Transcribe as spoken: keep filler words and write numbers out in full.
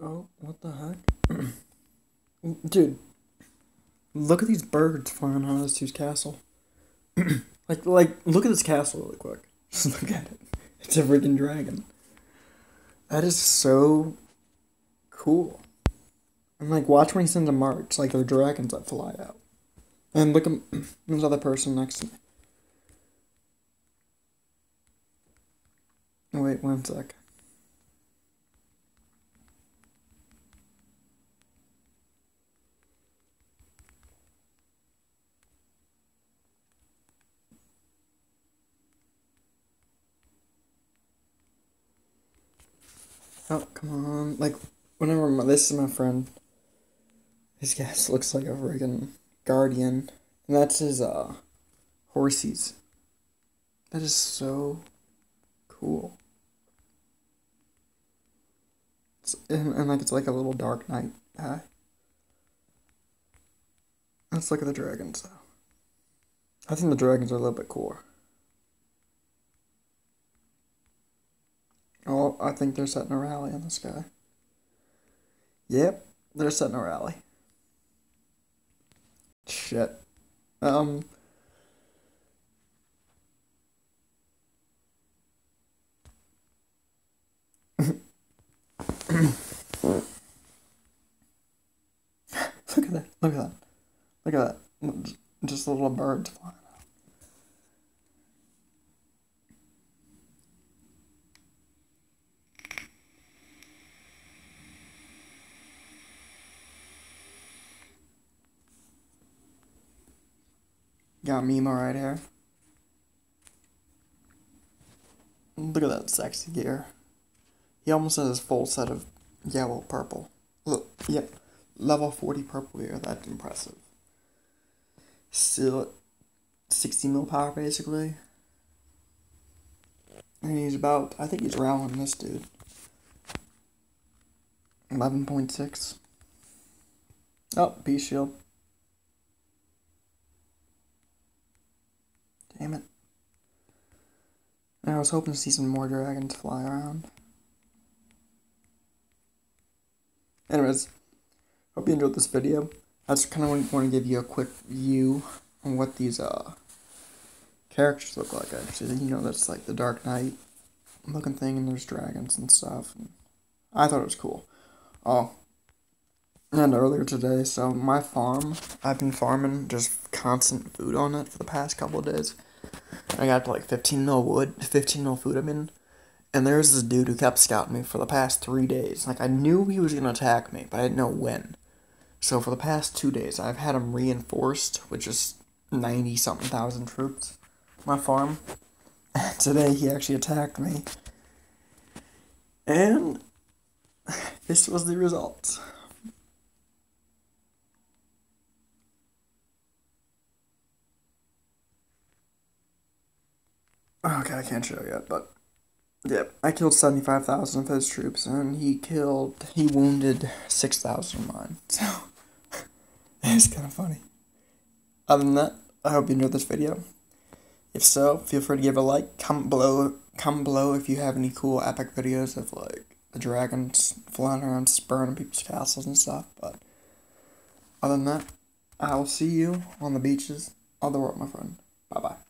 Oh, what the heck? Dude, look at these birds flying on this dude's castle. like, like, look at this castle really quick. Just look at it. It's a freaking dragon. That is so cool. And like, watch when he sends a march. Like, there are dragons that fly out. And look at this other person next to me. Oh, wait, one sec. Oh, come on. Like, whenever my, this is my friend. This guy looks like a friggin' guardian. And that's his, uh, horsies. That is so cool. It's, and, and, like, it's like a little Dark Knight guy. Let's look at the dragons, though. I think the dragons are a little bit cooler. Oh, I think they're setting a rally on this guy. Yep, they're setting a rally. Shit. Um. Look at that. Look at that. Look at that. Just a little bird flying. Got Mima right here. Look at that sexy gear. He almost has his full set of yellow purple. Look, yep, level forty purple gear. That's impressive. Still at sixty mil power basically. And he's about, I think he's rallying this dude. Eleven point six. Oh, beast shield. Damn it. And I was hoping to see some more dragons fly around. Anyways, hope you enjoyed this video. I just kind of want to give you a quick view on what these uh characters look like, actually. You know, that's like the Dark Knight looking thing, and there's dragons and stuff. And I thought it was cool. Oh, and earlier today, so my farm, I've been farming just constant food on it for the past couple of days. I got to like fifteen mil wood, fifteen mil food I mean, and there was this dude who kept scouting me for the past three days. Like, I knew he was going to attack me, but I didn't know when. So for the past two days, I've had him reinforced, which is ninety something thousand troops, my farm. And today he actually attacked me. And this was the result. Okay, I can't show yet, but yeah, I killed seventy-five thousand of his troops, and he killed, he wounded six thousand of mine, so it's kind of funny. Other than that, I hope you enjoyed this video. If so, feel free to give a like, comment below, comment below if you have any cool epic videos of, like, the dragons flying around spurring people's castles and stuff, but other than that, I'll see you on the beaches of the world, my friend. Bye-bye.